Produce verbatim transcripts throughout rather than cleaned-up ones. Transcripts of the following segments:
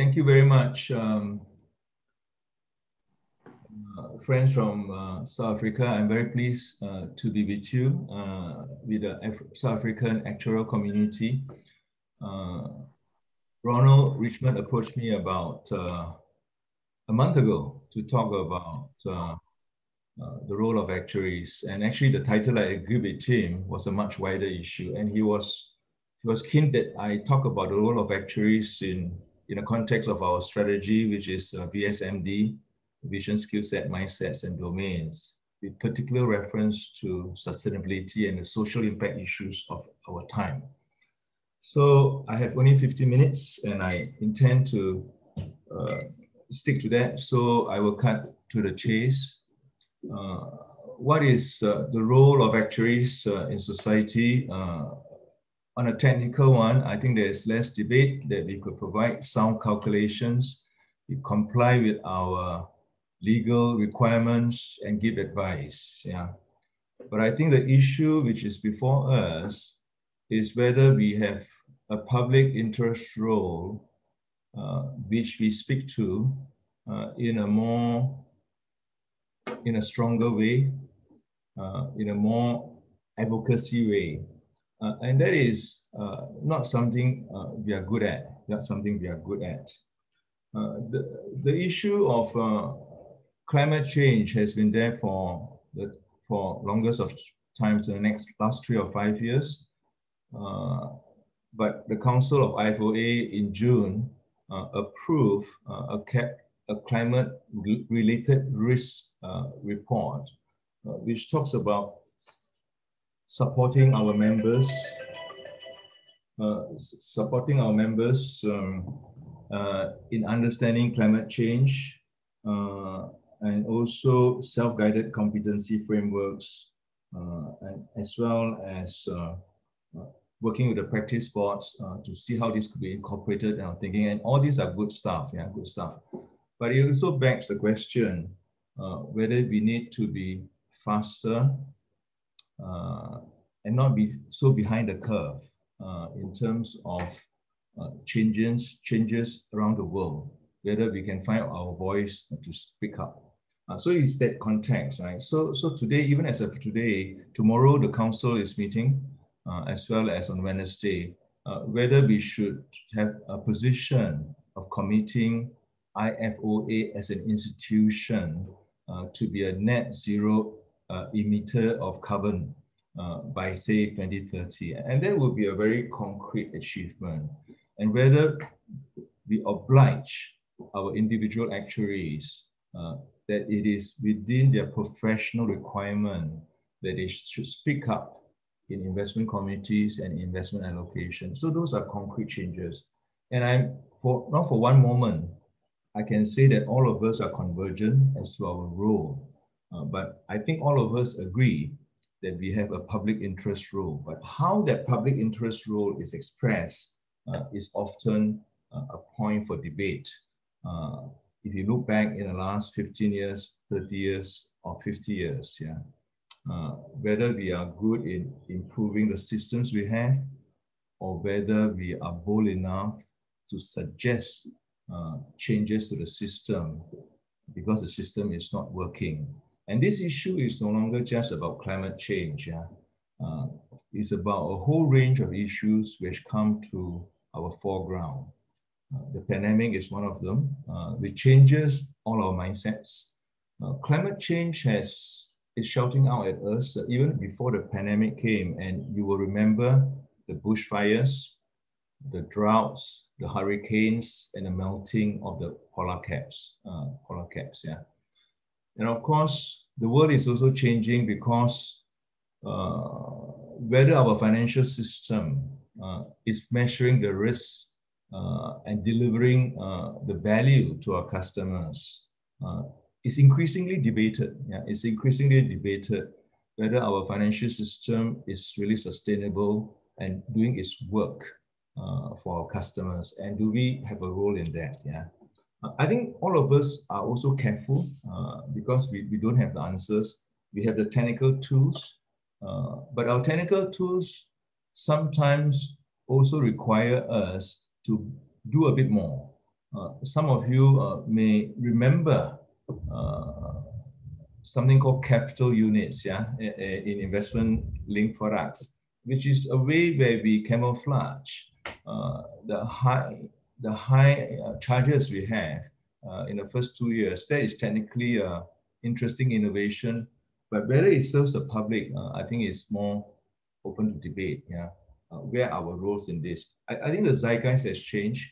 Thank you very much, um, uh, friends from uh, South Africa. I'm very pleased uh, to be with you, uh, with the Af South African actuarial community. Uh, Ronald Richmond approached me about uh, a month ago to talk about uh, uh, the role of actuaries. And actually the title I agreed with him was a much wider issue. And he was, he was keen that I talk about the role of actuaries in in the context of our strategy, which is uh, V S M D, vision, skill set, mindsets, and domains, with particular reference to sustainability and the social impact issues of our time. So I have only fifteen minutes and I intend to uh, stick to that. So I will cut to the chase. Uh, what is uh, the role of actuaries uh, in society? Uh, On a technical one, I think there's less debate that we could provide sound calculations, we comply with our legal requirements and give advice. Yeah. But I think the issue which is before us is whether we have a public interest role uh, which we speak to uh, in a more, in a stronger way, uh, in a more advocacy way. Uh, and that is uh, not something uh, we are good at. That's something we are good at. Uh, the, the issue of uh, climate change has been there for the for longest of times in the next last three or five years. Uh, but the Council of I F O A in June uh, approved uh, a, cap, a climate-related risk uh, report, uh, which talks about supporting our members, uh, supporting our members um, uh, in understanding climate change, uh, and also self-guided competency frameworks, uh, and as well as uh, working with the practice boards uh, to see how this could be incorporated in our thinking. And all these are good stuff, yeah, good stuff. But it also begs the question uh, whether we need to be faster Uh, and not be so behind the curve uh, in terms of uh, changes, changes around the world, whether we can find our voice to speak up. Uh, so it's that context, right? So, so today, even as of today, tomorrow the council is meeting, uh, as well as on Wednesday, uh, whether we should have a position of committing I F O A as an institution uh, to be a net zero Uh, emitter of carbon uh, by say twenty thirty, and that would be a very concrete achievement, and whether we oblige our individual actuaries uh, that it is within their professional requirement that they should speak up in investment committees and investment allocation. So those are concrete changes, and I'm for not for one moment I can say that all of us are convergent as to our role. Uh, but I think all of us agree that we have a public interest role. But how that public interest role is expressed uh, is often uh, a point for debate. Uh, if you look back in the last fifteen years, thirty years, or fifty years, yeah, uh, whether we are good in improving the systems we have, or whether we are bold enough to suggest uh, changes to the system because the system is not working. And this issue is no longer just about climate change. Yeah? Uh, it's about a whole range of issues which come to our foreground. Uh, the pandemic is one of them, uh, which changes all our mindsets. Uh, climate change has, is shouting out at us uh, even before the pandemic came. And you will remember the bushfires, the droughts, the hurricanes, and the melting of the polar caps. Uh, polar caps, yeah. And of course, the world is also changing because uh, whether our financial system uh, is measuring the risk uh, and delivering uh, the value to our customers uh, is increasingly debated. Yeah, it's increasingly debated whether our financial system is really sustainable and doing its work uh, for our customers, and do we have a role in that? Yeah. I think all of us are also careful uh, because we, we don't have the answers. We have the technical tools, uh, but our technical tools sometimes also require us to do a bit more Uh, some of you uh, may remember uh, something called capital units, yeah, in investment linked products, which is a way where we camouflage uh, the high the high uh, charges we have uh, in the first two years. That is technically an uh, interesting innovation, but whether it serves the public, uh, I think it's more open to debate. Yeah, uh, where are our roles in this? I, I think the zeitgeist has changed.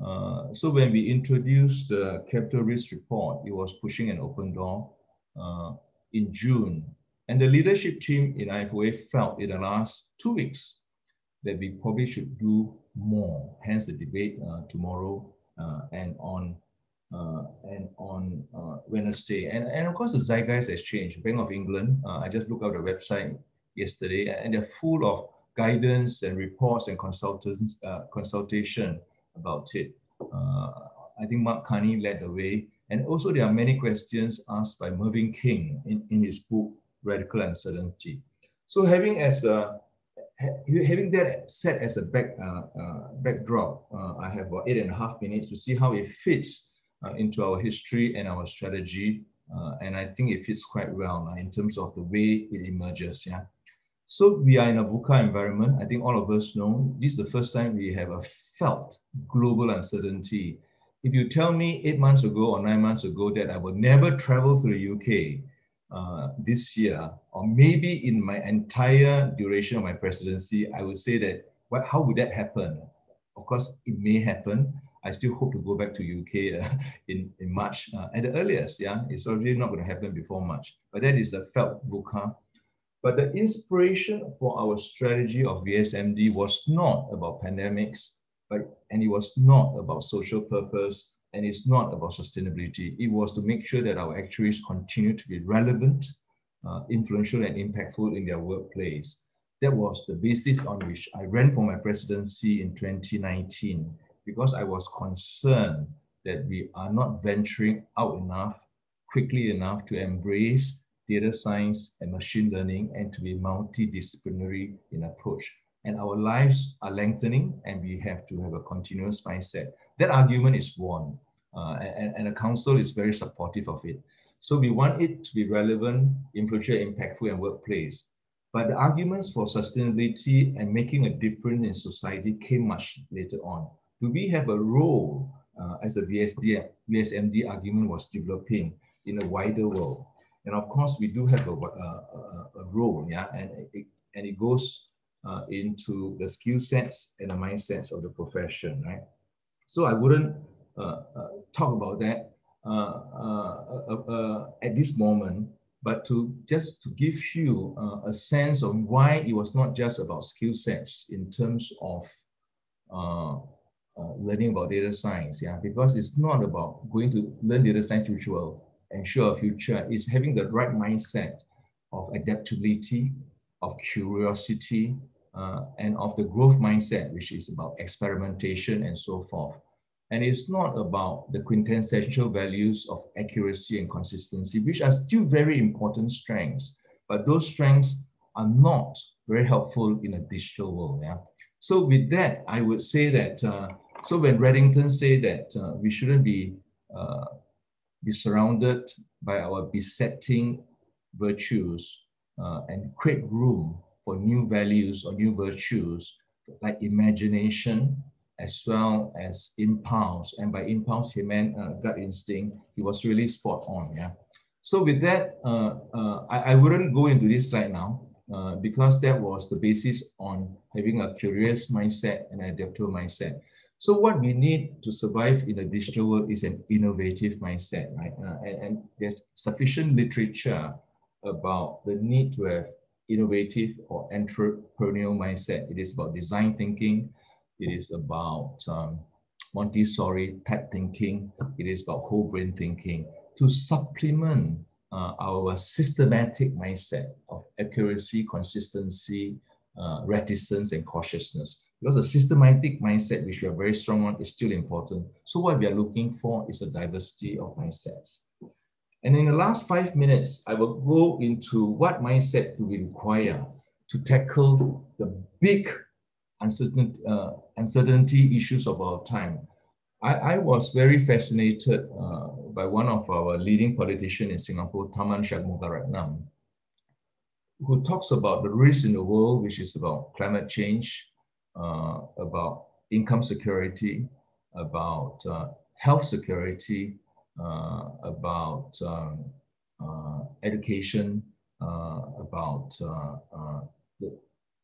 Uh, so when we introduced the capital risk report, it was pushing an open door uh, in June. And the leadership team in I F O A felt in the last two weeks that we probably should do more, hence the debate uh, tomorrow uh, and on uh, and on uh, Wednesday. And, and of course, the zeitgeist has changed. Bank of England, uh, I just looked at the website yesterday, and they're full of guidance and reports and consultants, uh, consultation about it. Uh, I think Mark Carney led the way. And also there are many questions asked by Mervyn King in, in his book, Radical Uncertainty. So having as a having that set as a back, uh, uh, backdrop, uh, I have about eight and a half minutes to see how it fits uh, into our history and our strategy. Uh, and I think it fits quite well uh, in terms of the way it emerges. Yeah. So we are in a VUCA environment. I think all of us know this is the first time we have a felt global uncertainty. If you tell me eight months ago or nine months ago that I would never travel to the U K, Uh, this year, or maybe in my entire duration of my presidency, I would say that, what, how would that happen? Of course, it may happen. I still hope to go back to U K uh, in, in March uh, at the earliest. Yeah, it's already not going to happen before March, but that is the felt VUCA. But the inspiration for our strategy of V S M D was not about pandemics, but, and it was not about social purpose, and it's not about sustainability. It was to make sure that our actuaries continue to be relevant, uh, influential and impactful in their workplace. That was the basis on which I ran for my presidency in twenty nineteen, because I was concerned that we are not venturing out enough, quickly enough to embrace data science and machine learning and to be multidisciplinary in approach. And our lives are lengthening and we have to have a continuous mindset. That argument is won, uh, and, and the council is very supportive of it. So we want it to be relevant, influential, impactful, and workplace. But the arguments for sustainability and making a difference in society came much later on. Do we have a role uh, as the V S D, V S M D argument was developing in a wider world? And of course, we do have a, a, a role, yeah, and it, and it goes uh, into the skill sets and the mindsets of the profession, right? So I wouldn't uh, uh, talk about that uh, uh, uh, uh, at this moment, but to just to give you uh, a sense of why it was not just about skill sets in terms of uh, uh, learning about data science, yeah, because it's not about going to learn data science which will ensure a future. It's having the right mindset of adaptability, of curiosity, Uh, and of the growth mindset, which is about experimentation and so forth. And it's not about the quintessential values of accuracy and consistency, which are still very important strengths, but those strengths are not very helpful in a digital world. Yeah? So with that, I would say that, uh, so when Redington said that uh, we shouldn't be, uh, be surrounded by our besetting virtues uh, and create room for new values or new virtues like imagination as well as impulse, and by impulse he meant uh, gut instinct. He was really spot on. Yeah. So with that, uh, uh, I, I wouldn't go into this slide now uh, because that was the basis on having a curious mindset and adaptable mindset. So what we need to survive in the digital world is an innovative mindset, right? Uh, and, and there's sufficient literature about the need to have innovative or entrepreneurial mindset. It is about design thinking. It is about um, Montessori type thinking. It is about whole brain thinking to supplement uh, our systematic mindset of accuracy, consistency, uh, reticence, and cautiousness. Because a systematic mindset, which we are very strong on, is still important. So what we are looking for is a diversity of mindsets. And in the last five minutes, I will go into what mindset do we require to tackle the big uncertain, uh, uncertainty issues of our time. I, I was very fascinated uh, by one of our leading politicians in Singapore, Tharman Shanmugaratnam, who talks about the risks in the world, which is about climate change, uh, about income security, about uh, health security, uh, about um, uh, education, uh, about uh, uh, the,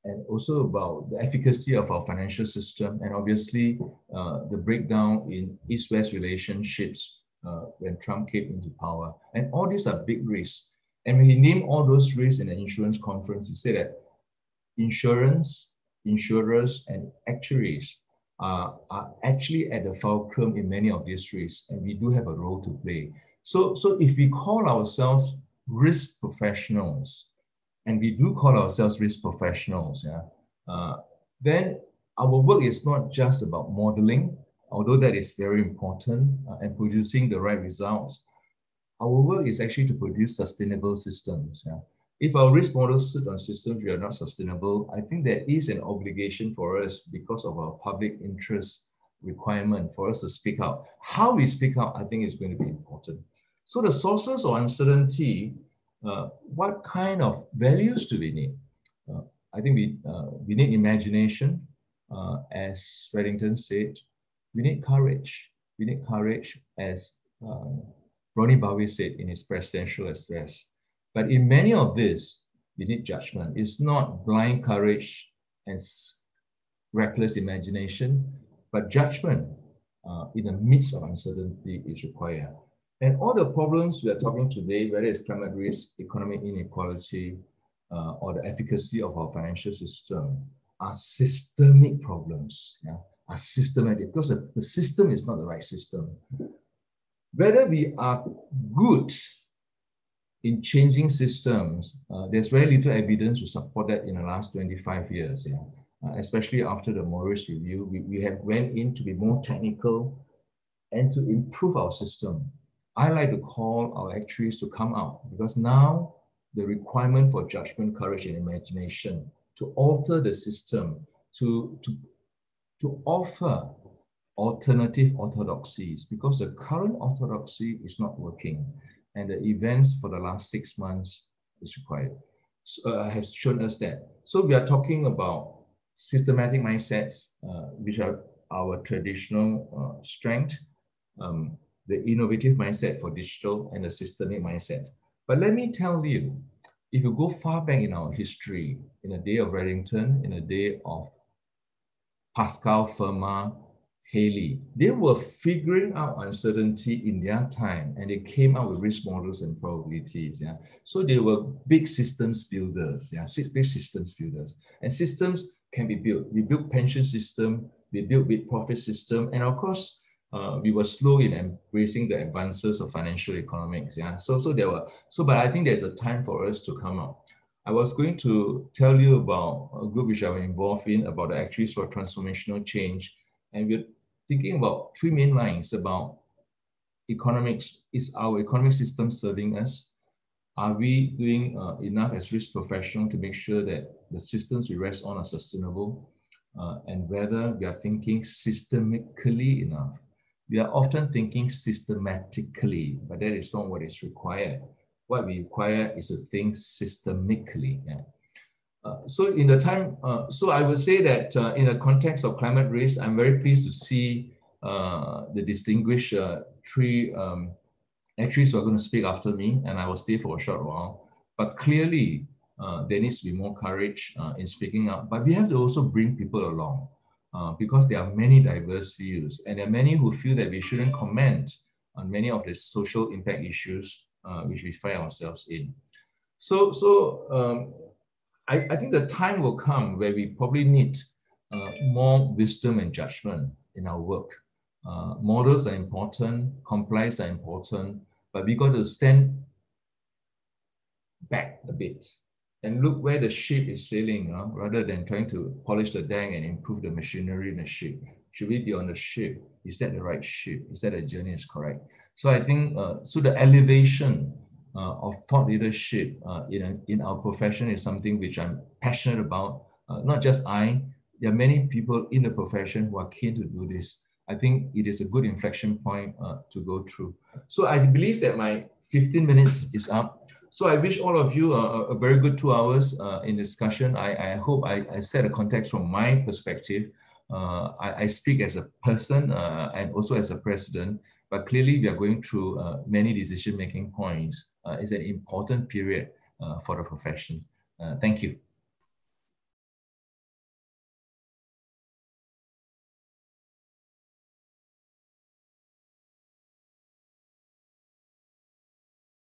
and also about the efficacy of our financial system, and obviously uh, the breakdown in East-West relationships uh, when Trump came into power. And all these are big risks. And when he named all those risks in an insurance conference, he said that insurance, insurers, and actuaries are, are actually at the fulcrum in many of these risks, and we do have a role to play. So, so if we call ourselves risk professionals, and we do call ourselves risk professionals, yeah, uh, then our work is not just about modeling, although that is very important, uh, and producing the right results. Our work is actually to produce sustainable systems. Yeah. If our risk models sit on systems which are not sustainable, I think there is an obligation for us, because of our public interest requirement, for us to speak out. How we speak out, I think, is going to be important. So the sources of uncertainty, Uh, what kind of values do we need? Uh, I think we, uh, we need imagination, uh, as Redington said. We need courage. We need courage, as um, Ronnie Bowie said in his presidential address. But in many of this, we need judgment. It's not blind courage and reckless imagination, but judgment uh, in the midst of uncertainty is required. And all the problems we are talking today, whether it's climate risk, economic inequality, uh, or the efficacy of our financial system, are systemic problems, yeah? Are systematic, because the, the system is not the right system. Whether we are good in changing systems, uh, there's very little evidence to support that in the last twenty-five years, yeah? Uh, especially after the Morris Review, we, we have went in to be more technical and to improve our system. I like to call our actuaries to come out, because now the requirement for judgment, courage, and imagination to alter the system, to, to, to offer alternative orthodoxies, because the current orthodoxy is not working, and the events for the last six months is required, uh, has shown us that. So we are talking about systematic mindsets, uh, which are our traditional uh, strength, um, the innovative mindset for digital, and the systemic mindset. But let me tell you, if you go far back in our history, in the day of Redington, in the day of Pascal, Fermat, Haley, they were figuring out uncertainty in their time, and they came out with risk models and probabilities. Yeah? So they were big systems builders, yeah? big systems builders. And systems can be built. We built pension system, we built with-profit system, and of course, Uh, we were slow in embracing the advances of financial economics. Yeah, so so there were so, but I think there's a time for us to come out. I was going to tell you about a group which I was involved in, about the Actuaries for Transformational Change, and we're thinking about three main lines about economics. Is our economic system serving us? Are we doing uh, enough as risk professionals to make sure that the systems we rest on are sustainable, uh, and whether we are thinking systemically enough? We are often thinking systematically, but that is not what is required. What we require is to think systemically. Yeah. Uh, so in the time, uh, so I would say that uh, in the context of climate risk, I'm very pleased to see uh, the distinguished uh, three um, actuaries who are going to speak after me, and I will stay for a short while. But clearly, uh, there needs to be more courage uh, in speaking up. But we have to also bring people along. Uh, because there are many diverse views, and there are many who feel that we shouldn't comment on many of the social impact issues uh, which we find ourselves in. So, so um, I, I think the time will come where we probably need uh, more wisdom and judgment in our work. Uh, models are important, compliance are important, but we got to stand back a bit and look where the ship is sailing, uh, rather than trying to polish the deck and improve the machinery in the ship. Should we be on the ship? Is that the right ship? Is that the journey is correct? So I think, uh, so the elevation uh, of thought leadership uh, in, a, in our profession is something which I'm passionate about. Uh, not just I, there are many people in the profession who are keen to do this. I think it is a good inflection point uh, to go through. So I believe that my fifteen minutes is up. So I wish all of you a, a very good two hours uh, in discussion. I, I hope I, I set a context from my perspective. Uh, I, I speak as a person uh, and also as a president, but clearly we are going through uh, many decision-making points. Uh, it's an important period uh, for the profession. Uh, thank you.